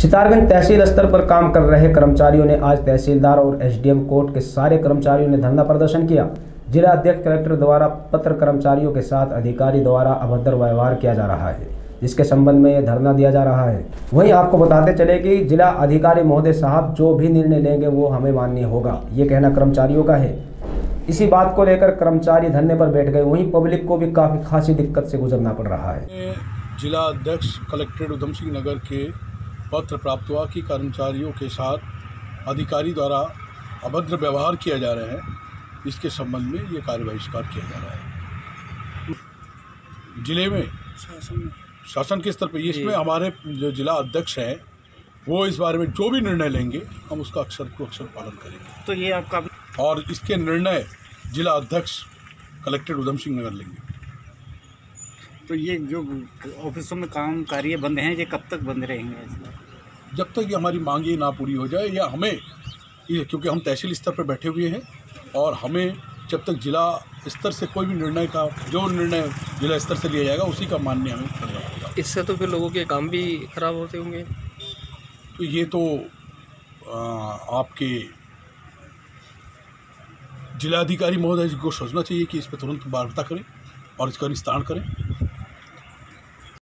सितारगंज तहसील स्तर पर काम कर रहे कर्मचारियों ने आज तहसीलदार और एसडीएम कोर्ट के सारे कर्मचारियों ने धरना प्रदर्शन किया। जिला अध्यक्ष कलेक्टर द्वारा पत्र कर्मचारियों के साथ अधिकारी द्वारा अभद्र व्यवहार किया जा रहा है, जिसके संबंध में ये धरना दिया जा रहा है। वहीं आपको बताते चले कि जिला अधिकारी महोदय साहब जो भी निर्णय लेंगे वो हमें माननीय होगा, ये कहना कर्मचारियों का है। इसी बात को लेकर कर्मचारी धरने पर बैठ गए। वहीं पब्लिक को भी काफ़ी खासी दिक्कत से गुजरना पड़ रहा है। जिला अध्यक्ष कलेक्ट्रेट उधम सिंह नगर के पत्र प्राप्त हुआ कि कर्मचारियों के साथ अधिकारी द्वारा अभद्र व्यवहार किया जा रहा है। इसके संबंध में ये कार्य बहिष्कार किया जा रहा है। जिले में शासन के स्तर पर इसमें हमारे जो जिला अध्यक्ष हैं वो इस बारे में जो भी निर्णय लेंगे हम उसका अक्षर को अक्षर पालन करेंगे। तो ये आपका और इसके निर्णय जिला अध्यक्ष कलेक्टर उधम सिंह नगर लेंगे। तो ये जो ऑफिसों में काम कार्य बंद हैं ये कब तक बंद रहेंगे? जब तक ये हमारी मांगे ना पूरी हो जाए या हमें, क्योंकि हम तहसील स्तर पर बैठे हुए हैं और हमें जब तक जिला स्तर से कोई भी निर्णय का जो निर्णय जिला स्तर से लिया जाएगा उसी का मानने हमें करना होगा। इससे तो फिर लोगों के काम भी खराब होते होंगे। तो ये तो आपके जिलाधिकारी महोदय जी को सोचना चाहिए कि इस पर तुरंत वार्ता करें और इसका निस्तारण करें।